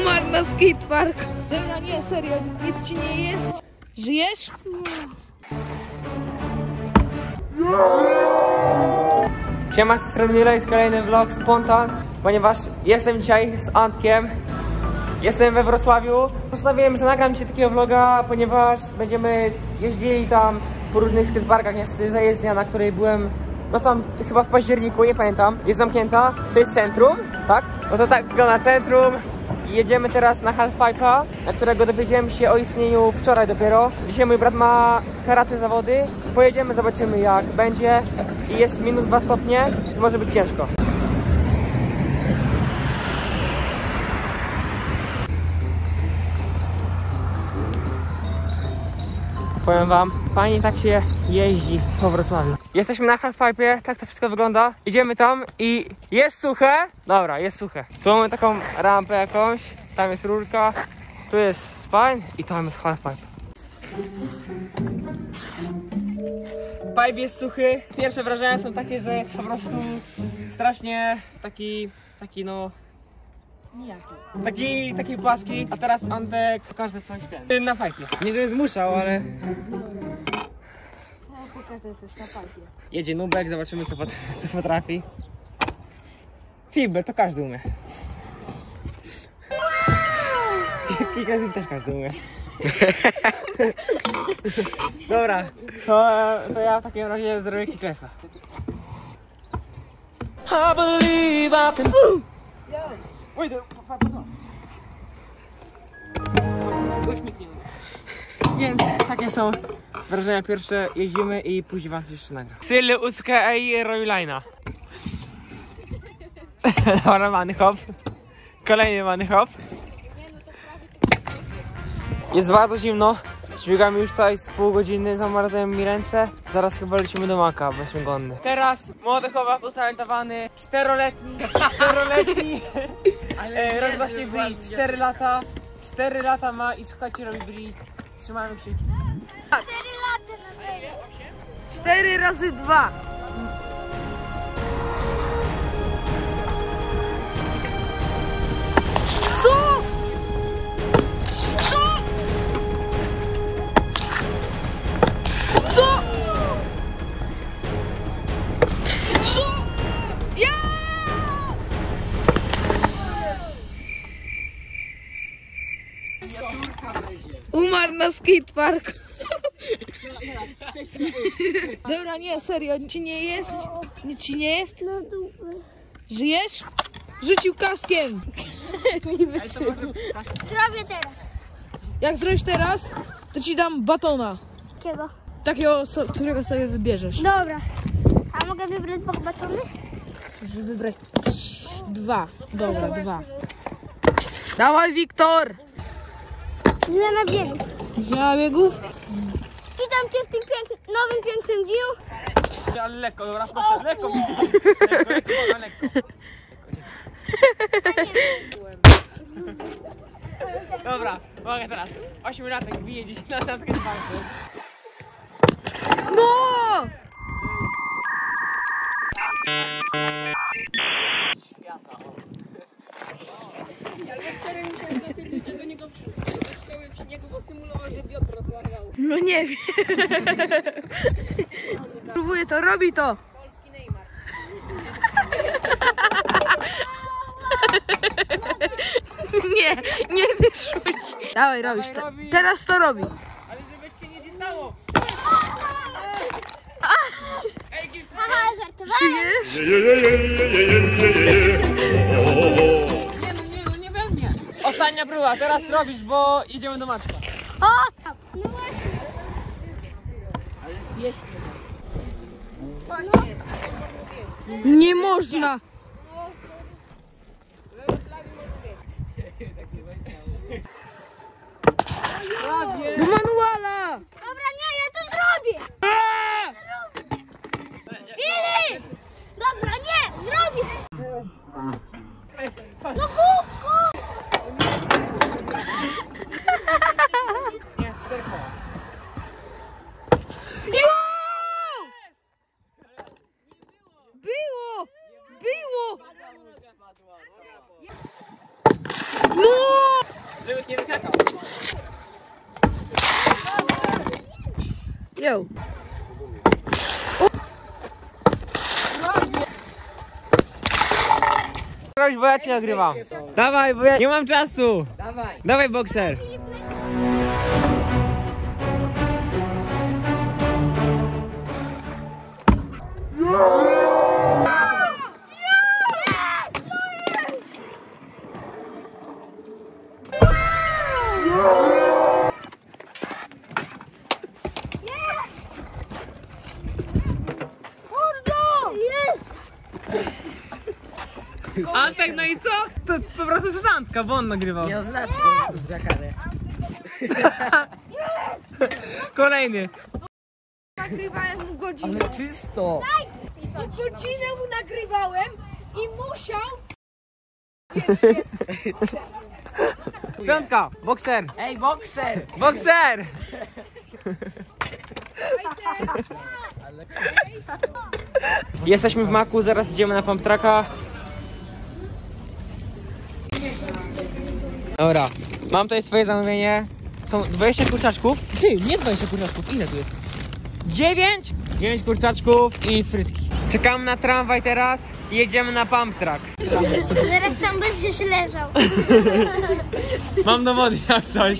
Umarł na skatepark. Dobra, nie, serio, nic ci nie jest. Żyjesz? Nie. Siema, z strony Mila, jest kolejny vlog spontan, ponieważ jestem dzisiaj z Antkiem. Jestem we Wrocławiu. Postanowiłem, że nagram dzisiaj takiego vloga, ponieważ będziemy jeździli tam po różnych skateparkach. Niestety zajezdnia, na której byłem, no tam chyba w październiku, nie pamiętam, jest zamknięta. To jest centrum, tak? No to tak wygląda centrum. Jedziemy teraz na Half Pipe'a, na którego dowiedziałem się o istnieniu wczoraj dopiero. Dzisiaj mój brat ma karate zawody. Pojedziemy, zobaczymy jak będzie. I jest minus 2 stopnie, to może być ciężko. Powiem wam, fajnie tak się jeździ po Wrocławiu. Jesteśmy na Half Pipe'ie, tak to wszystko wygląda. Idziemy tam i jest suche. Dobra, jest suche. Tu mamy taką rampę jakąś, tam jest rurka, tu jest spine i tam jest Half Pipe. Pipe jest suchy. Pierwsze wrażenia są takie, że jest po prostu strasznie taki no... Taki płaski, a teraz Antek pokaże coś ten. Na fajpie. Nie żebym zmuszał, ale... Ja pokażę coś na fajpie. Jedzie nubek, zobaczymy co potrafi. Fibel to każdy umie. Kilka zim też każdy umie. Dobra, to ja w takim razie zrobię kiklesa. I believe I can... Oj, to padło. Więc takie są wrażenia pierwsze. Jeździmy i później wam jeszcze nagra. Syly, uska i royline'a. Dobra, money hop. Kolejny money hop. Jest bardzo zimno. Śmigam już tutaj z pół godziny, zamarzają mi ręce. Zaraz chyba lecimy do Maka, bo jestem głodny. Teraz młody chłopak utalentowany, czteroletni. Robi właśnie bri, 4 lata ma i słuchajcie, robi bri. Trzymajmy kciuki. 4 lata na tyle. 4 razy 2. Umarł na skatepark. Dobra, nie, serio, nic ci nie jest? Nic ci nie jest? Żyjesz? Rzucił kaskiem. Nie wytrzymał. Zrobię teraz. Jak zrobisz teraz, to ci dam batona. Jakiego? Takiego, którego sobie wybierzesz. Dobra. A mogę wybrać 2 batony? Możesz wybrać 2. Dobra, 2. Dawaj, Wiktor! Zmiana biegów. Zmiana biegów? Witam cię w tym nowym, pięknym dniu. Ale lekko, dobra, proszę, lekko. Lekko. Dobra, mogę teraz. 8-latek bije 10 na skateparku. No! Świata, o. Ale wczoraj musiałem zapierniczyć do niego do szkoły w śniegu, bo symulował, że biodro złamał. No nie wiem. Próbuję to, robi to. Polski Neymar. Nie, nie wyszuć. Dawaj, robisz to. Teraz to robi. Ale żeby ci się nie stało. Ej, aha, żartowałem. Ostatnia próba, teraz robisz, bo idziemy do maczka. O! No właśnie. Ale jest. Właśnie. Nie można. Do manuala. Dobra, nie, ja to zrobię. Filip! Dobra, nie, zrobię. No kółko! Nie, serko. Było! Było! nie wykakał. Yo. Roś, bo ja cię nagrywam. Dawaj, bo ja nie mam czasu. Dawaj. Dawaj, bokser. Antek, no i co? To po prostu przez Antka, bo on nagrywał. Nie oznaczę za karę. Kolejny. Nagrywałem mu godzinę. Ale czysto. Godzinę mu nagrywałem i musiał... Piątka, bokser. Ej, bokser. Bokser. Jesteśmy w Maku, zaraz idziemy na pump tracka. Dobra, mam tutaj swoje zamówienie. Są 20 kurczaczków. Ty, nie 20 kurczaczków, ile tu jest? 9? 9 kurczaczków i frytki. Czekamy na tramwaj teraz i jedziemy na pump track. Teraz tam będziesz leżał. Mam dowody jak coś.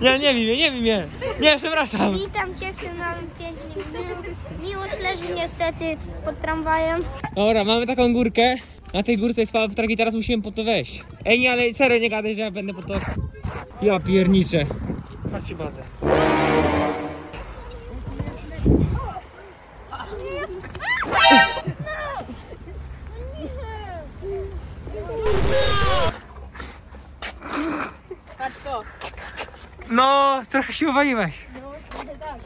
Nie, nie bij mnie. Nie, przepraszam. Witam cię, mamy 5 dni. Miłość leży niestety pod tramwajem. Dobra, mamy taką górkę. Na tej górce jest pump track i teraz musimy po to wejść. Ej, nie, ale serio nie gadaj, że ja będę po to... Ja pierniczę. Patrzcie bazę. Patrz to. No, trochę się uwaliłeś. No, trochę tak.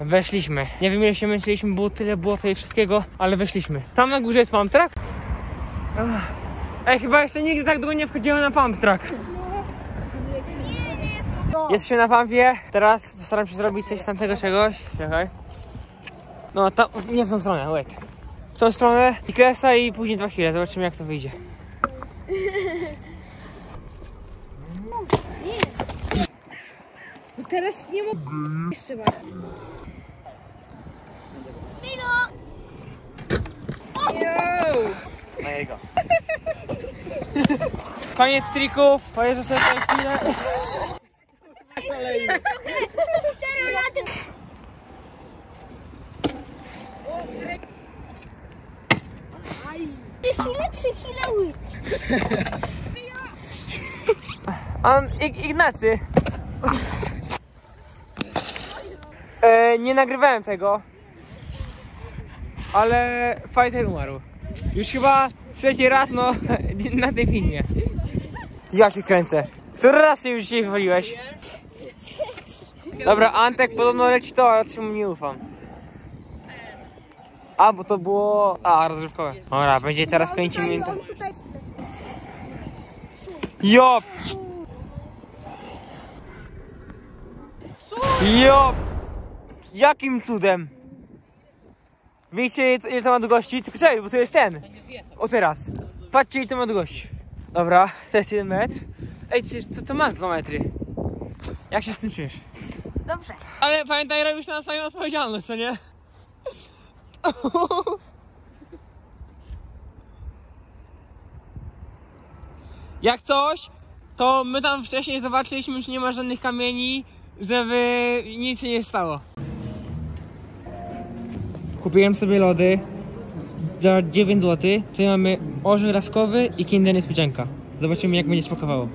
Weszliśmy. Nie wiem ile się męczyliśmy, bo tyle było tutaj wszystkiego, ale weszliśmy. Tam na górze jest pump track. Ej, chyba jeszcze nigdy tak długo nie wchodziłem na pump track. Jesteśmy na pumpie. Teraz postaram się zrobić coś z tamtego czegoś. Czekaj. No, tam, nie w tą stronę, wait. W tą stronę i klesa i później 2 chwile. Zobaczymy jak to wyjdzie. Teraz nie mogę jeszcze bardziej. Milo! Na jego. Koniec trików. Pojeżdżę sobie tutaj chwilę. Chwilę. On Ignacy. Nie nagrywałem tego, ale fighter umarł. Już chyba trzeci raz no, na tym filmie. Ja się kręcę. Który raz się już dzisiaj wywaliłeś? Dobra, Antek podobno leci to, ale ja mu nie ufam. A, bo to było... A, rozrywkowe. Dobra, będzie teraz 5 minut. Jop! Jop! Jakim cudem? Wiecie ile to ma długości? Tylko czekaj, bo to jest ten. O teraz. Patrzcie ile to ma długości. Dobra, to jest 1 metr. Ej, co to masz 2 metry? Jak się z tym czujesz? Dobrze. Ale pamiętaj, robisz to na swoją odpowiedzialność, co nie? Jak coś, to my tam wcześniej zobaczyliśmy, że nie ma żadnych kamieni, żeby nic się nie stało. Kupiłem sobie lody za 9 zł. Tutaj mamy orzech laskowy i kinder niespodzianka. Zobaczymy jak będzie smakowało.